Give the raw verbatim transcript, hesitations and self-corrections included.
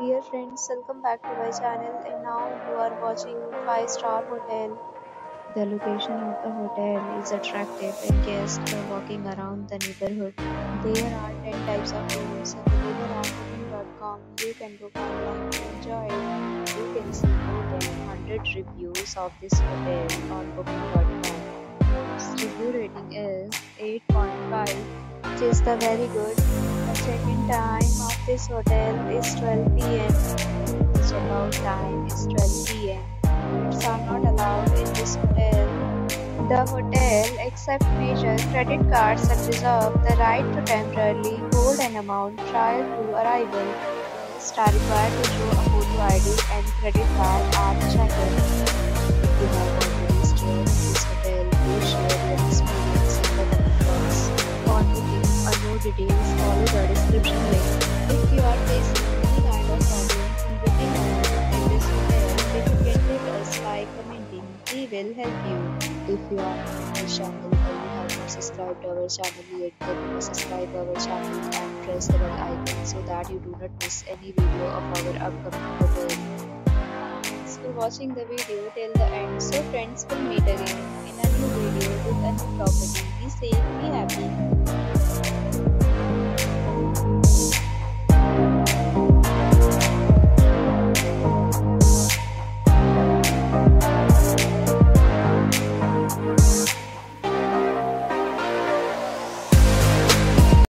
Dear friends, welcome back to my channel, and now you are watching Five Star Hotel. The location of the hotel is attractive, and guests are walking around the neighborhood. There are ten types of rooms available on Booking dot com. You can book online and enjoy it. You can see more than one hundred reviews of this hotel on Booking dot com. Its review rating is eight point five, which is the very good. The check-in time of this hotel is twelve p m The check-out time is twelve p m Pets are not allowed in this hotel. The hotel accepts major credit cards and reserves the right to temporarily hold an amount prior to arrival. Guests are required to show a photo I D and credit card at check-in. If you have already stayed in this hotel, please share your experience in the comment box. For booking or more details, follow the description link. If you are facing any kind of problem in booking or in this hotel, then you can tell us by commenting. We will help you. If you are new to this channel or you have not subscribed to our channel yet, then subscribe to our channel and press the bell icon so that you do not miss any video of our upcoming hotel. Thanks for watching the video till the end. So friends, will meet again in a new video with a new property. Be safe, be happy.